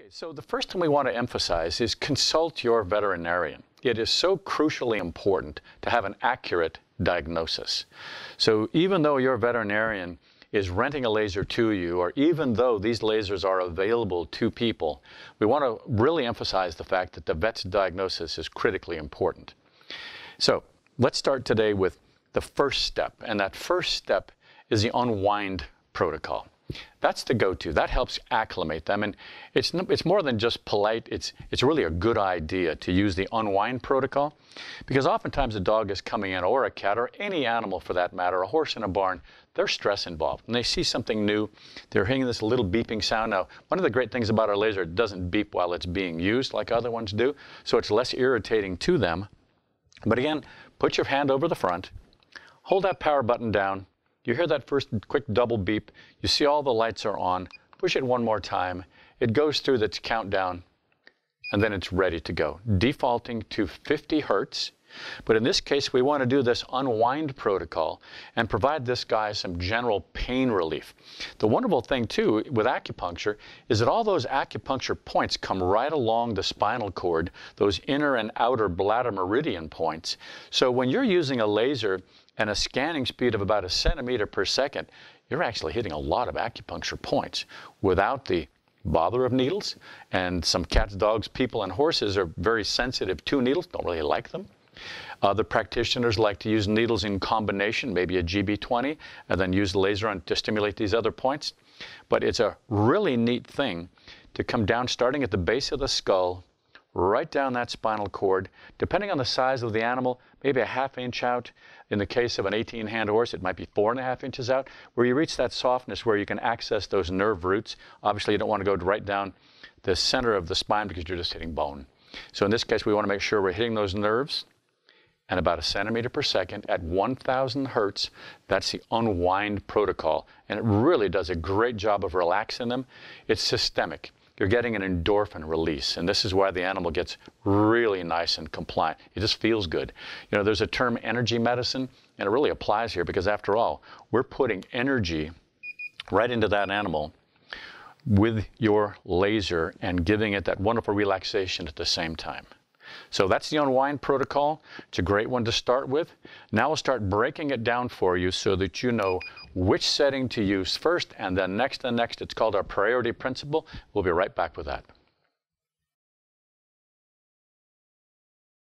Okay, so the first thing we want to emphasize is consult your veterinarian. It is so crucially important to have an accurate diagnosis. So even though your veterinarian is renting a laser to you, or even though these lasers are available to people, we want to really emphasize the fact that the vet's diagnosis is critically important. So let's start today with the first step, and that first step is the Unwind Protocol. That's the go-to. That helps acclimate them, and it's more than just polite. It's really a good idea to use the Unwind Protocol, because oftentimes a dog is coming in, or a cat, or any animal for that matter, a horse in a barn. There's stress involved, and they see something new. They're hearing this little beeping sound. Now, one of the great things about our laser, it doesn't beep while it's being used like other ones do, so it's less irritating to them. But again, put your hand over the front, hold that power button down. You hear that first quick double beep, you see all the lights are on, push it one more time, it goes through its countdown, and then it's ready to go, defaulting to 50 hertz. But in this case, we want to do this Unwind Protocol and provide this guy some general pain relief. The wonderful thing, too, with acupuncture is that all those acupuncture points come right along the spinal cord, those inner and outer bladder meridian points. So when you're using a laser and a scanning speed of about 1 centimeter per second, you're actually hitting a lot of acupuncture points without the bother of needles. And some cats, dogs, people, and horses are very sensitive to needles, don't really like them. Other practitioners like to use needles in combination, maybe a GB20, and then use the laser to stimulate these other points. But it's a really neat thing to come down, starting at the base of the skull, right down that spinal cord. Depending on the size of the animal, maybe 1/2 inch out. In the case of an 18-hand horse, it might be 4.5 inches out, where you reach that softness where you can access those nerve roots. Obviously, you don't want to go right down the center of the spine because you're just hitting bone. So in this case, we want to make sure we're hitting those nerves, and about 1 centimeter per second at 1,000 hertz. That's the Unwind Protocol, and it really does a great job of relaxing them. It's systemic. You're getting an endorphin release, and this is why the animal gets really nice and compliant. It just feels good. You know, there's a term, energy medicine, and it really applies here because, after all, we're putting energy right into that animal with your laser and giving it that wonderful relaxation at the same time. So that's the Unwind Protocol. It's a great one to start with. Now we'll start breaking it down for you so that you know which setting to use first, and then next. It's called our priority principle. We'll be right back with that.